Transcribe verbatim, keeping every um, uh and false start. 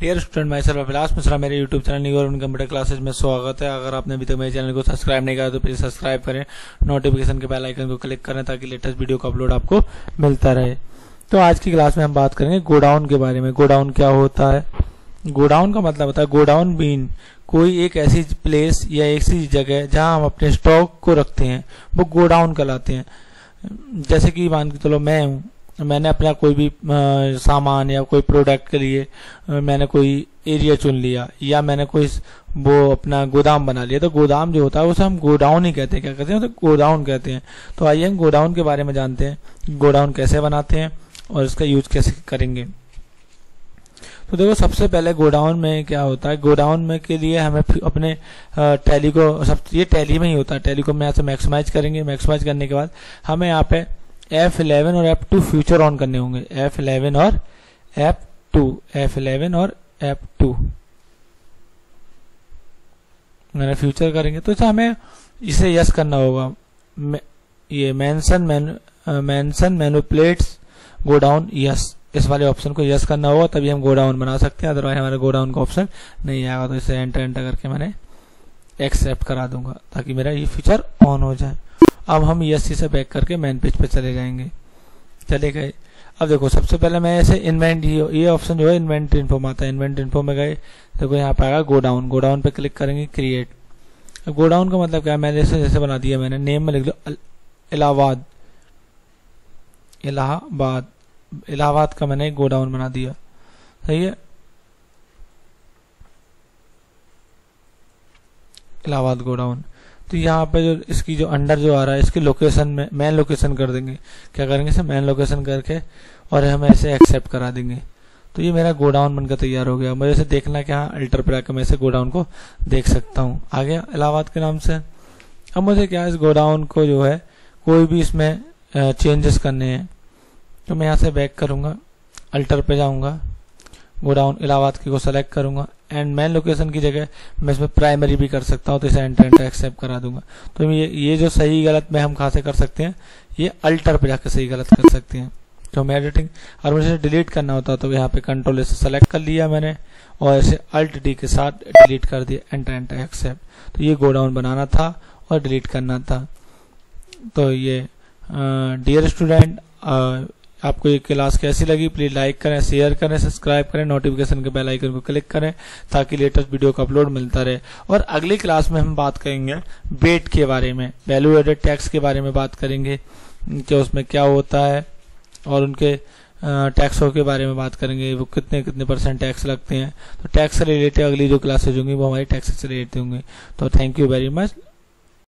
Dear student, मैं sir Abhilash Mishra, मेरे YouTube channel new urban computer classes में स्वागत है। अगर आपने अभी तक मेरे चैनल को सब्सक्राइब नहीं किया तो प्लीज सब्सक्राइब करें, नोटिफिकेशन के बेल आइकन को क्लिक करें ताकि लेटेस्ट वीडियो का अपलोड आपको मिलता रहे। तो आज की क्लास में हम बात करेंगे गोडाउन के बारे में। गोडाउन क्या होता है? गोडाउन का मतलब होता है गोडाउन बीन कोई एक ऐसी प्लेस या ऐसी जगह जहाँ हम अपने स्टॉक को रखते हैं वो गोडाउन कहलाते हैं। जैसे कि मान के चलो मैं हूँ, मैंने अपना कोई भी आ, सामान या कोई प्रोडक्ट के लिए मैंने कोई एरिया चुन लिया या मैंने कोई वो अपना गोदाम बना लिया, तो गोदाम जो होता है उसे हम गोडाउन ही कहते हैं। क्या कहते हैं? तो गोडाउन कहते हैं। तो आइए हम गोडाउन के बारे में जानते हैं, गोडाउन कैसे बनाते हैं और इसका यूज कैसे करेंगे। तो देखो, सबसे पहले गोडाउन में क्या होता है, गोडाउन में के लिए हमें अपने टैली को, सब ये टैली में ही होता है, टैली को हम यहाँ से मैक्सिमाइज करेंगे। मैक्सिमाइज करने के बाद हमें यहाँ पे एफ इलेवन और एफ टू फ्यूचर ऑन करने होंगे। एफ इलेवन और एफ टू, एफ इलेवन और एफ टू मैंने फ्यूचर करेंगे। तो हमें इसे यस करना होगा। मे, ये mention mention manipulates godown yes, इस वाले ऑप्शन को यस करना होगा तभी हम गोडाउन बना सकते हैं, अदरवाइज हमारे गोडाउन का ऑप्शन नहीं आएगा। तो इसे एंटर एंटर करके मैंने एक्सेप्ट करा दूंगा ताकि मेरा ये फीचर ऑन हो जाए। अब हम ईएससी से बैक करके मेन पेज पे चले जाएंगे। चले गए। अब देखो, सबसे पहले मैं ऐसे इन्वेंट, ये ऑप्शन जो है इन्वेंट इन्फो में आता है। इन्वेंट इन्फो में गए, देखो यहाँ पे आएगा गोडाउन। गोडाउन पे क्लिक करेंगे, क्रिएट। अब गोडाउन का मतलब क्या है, मैंने इसे जैसे बना दिया, मैंने नेम में लिख लो इलाहाबाद, इलाहाबाद इलाहाबाद का मैंने गोडाउन बना दिया। सही है, इलाहाबाद गोडाउन। तो यहाँ पे जो इसकी जो अंडर जो आ रहा है, इसकी लोकेशन में मैन लोकेशन कर देंगे। क्या करेंगे सर? मैन लोकेशन करके और हम ऐसे एक्सेप्ट करा देंगे। तो ये मेरा गोडाउन बनकर तैयार हो गया। मुझे इसे देखना क्या, अल्टर पर आकर मैं इसे गोडाउन को देख सकता हूँ। आ गया इलाहाबाद के नाम से। अब मुझे क्या है, इस गोडाउन को जो है कोई भी इसमें चेंजेस करने हैं, तो मैं यहाँ से बैक करूँगा, अल्टर पर जाऊँगा, गोडाउन इलाहाबाद की को सेलेक्ट करूंगा एंड मैन लोकेशन की जगह मैं इसमें प्राइमरी भी कर सकता हूं। तो इसे एंटर एंटर एक्सेप्ट करा दूंगा। तो ये ये जो सही गलत में हम कहाँ से कर सकते हैं, ये अल्टर पे जाकर सही गलत कर सकते हैं। तो मैं एडिटिंग, और मुझे डिलीट करना होता तो यहाँ पे कंट्रोल से सेलेक्ट कर लिया मैंने और इसे अल्ट डी के साथ डिलीट कर दिया, एंटर एंटर एक्सेप्ट। तो ये गोडाउन बनाना था और डिलीट करना था। तो ये डियर स्टूडेंट, आपको ये क्लास कैसी लगी प्लीज लाइक करें, शेयर करें, सब्सक्राइब करें, नोटिफिकेशन के बेल आइकन को क्लिक करें ताकि लेटेस्ट वीडियो का अपलोड मिलता रहे। और अगली क्लास में हम बात करेंगे वेट के बारे में, वैल्यू एडेड टैक्स के बारे में बात करेंगे कि उसमें क्या होता है और उनके टैक्सों के बारे में बात करेंगे, वो कितने कितने परसेंट टैक्स लगते हैं। तो टैक्स से रिलेटेड अगली जो क्लासेज होंगी वो हमारी टैक्स से रिलेटेड होंगी। तो थैंक यू वेरी मच।